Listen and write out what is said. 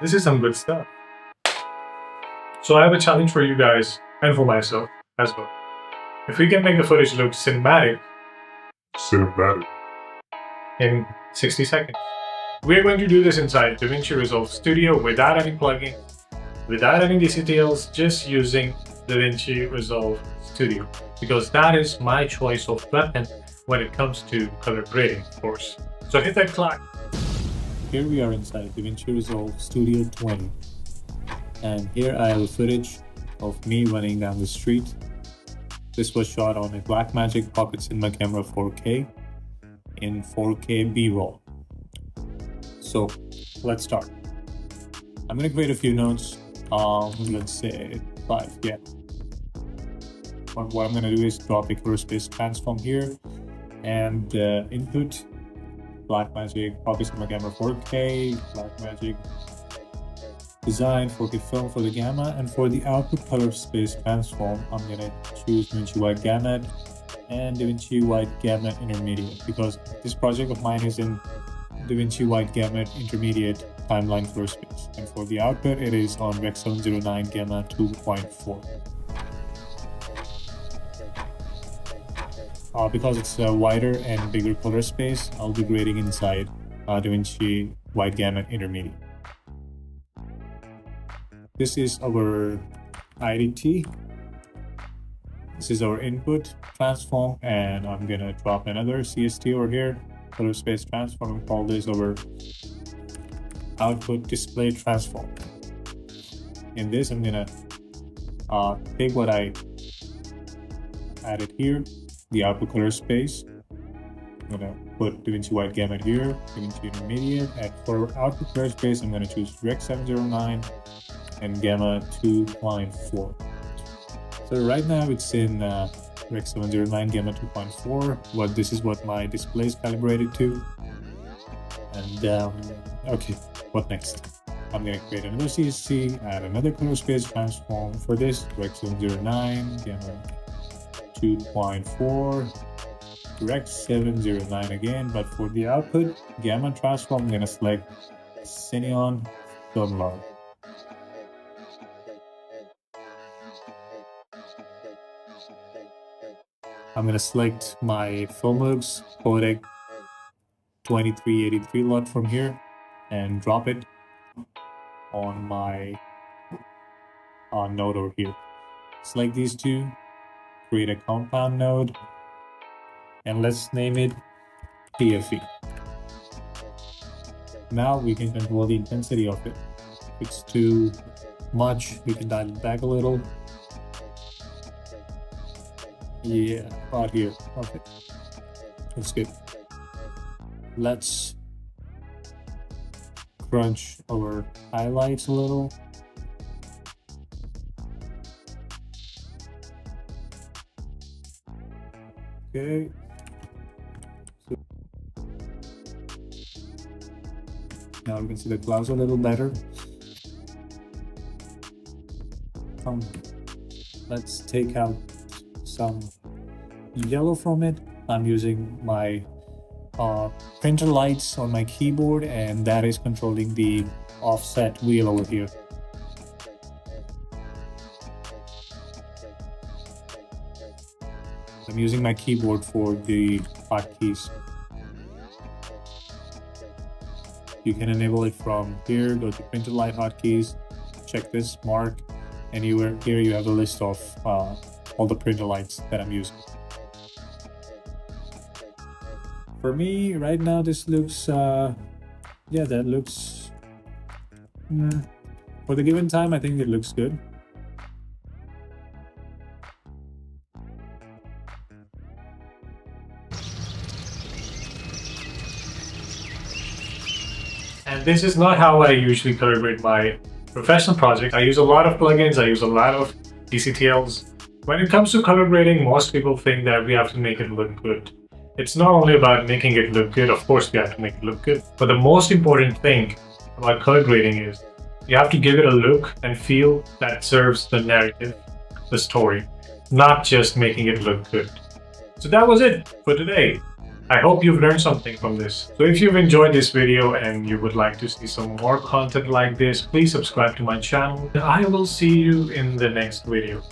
This is some good stuff. So I have a challenge for you guys and for myself as well. If we can make the footage look cinematic in 60 seconds. We are going to do this inside DaVinci Resolve Studio without any plugin, without any DCTLs, just using DaVinci Resolve Studio, because that is my choice of weapon when it comes to color grading, of course. So hit that clock. Here we are inside DaVinci Resolve Studio 20, and here I have a footage of me running down the street. This was shot on a Blackmagic Pocket Cinema Camera 4K in 4K B-roll. So let's start. I'm gonna create a few notes. Let's say 5, yeah. But what I'm gonna do is drop a color space transform here and input Blackmagic Pocket Cinema Camera 4K, Blackmagic Design 4K film for the gamma, and for the output color space transform, I'm gonna choose DaVinci Wide Gamut and DaVinci Wide Gamut Intermediate, because this project of mine is in DaVinci Wide Gamut Intermediate timeline color space, and for the output it is on Rec 709 Gamma 2.4. Because it's a wider and bigger color space, I'll be grading inside DaVinci Wide Gamut Intermediate. This is our IDT. This is our input transform, and I'm gonna drop another CST over here, color space transform, and call this our output display transform. In this, I'm gonna take what I added here, the output color space. I'm gonna put DaVinci Wide Gamut here, DaVinci Intermediate, and for output color space, I'm gonna choose Rec 709 and Gamma 2.4. So right now it's in Rec 709 Gamma 2.4. This is what my display is calibrated to. And okay, what next? I'm gonna create another CSC, add another color space transform for this, Rec 709 Gamma 2.4, Rec 709 again, but for the output gamma transform, I'm gonna select Cineon film log. I'm going to select my film logs, Kodak 2383 lot from here, and drop it on my node over here. Select these two, create a compound node, and let's name it PFE. Now we can control the intensity of it. If it's too much, we can dial it back a little. Yeah, right here. Okay, that's good. Let's crunch our highlights a little. Okay. So now we can see the clouds a little better. Let's take out some yellow from it. I'm using my printer lights on my keyboard, and that is controlling the offset wheel over here. I'm using my keyboard for the hotkeys. You can enable it from here, go to printer light hotkeys, check this mark, and here you have a list of all the printer lights that I'm using. For me right now, this looks yeah, that looks for the given time, I think it looks good. And this is not how I usually color grade my professional projects. I use a lot of plugins, I use a lot of DCTLs. When it comes to color grading, most people think that we have to make it look good. It's not only about making it look good, of course we have to make it look good, but the most important thing about color grading is you have to give it a look and feel that serves the narrative, the story, not just making it look good. So that was it for today. I hope you've learned something from this. So if you've enjoyed this video and you would like to see some more content like this, please subscribe to my channel. I will see you in the next video.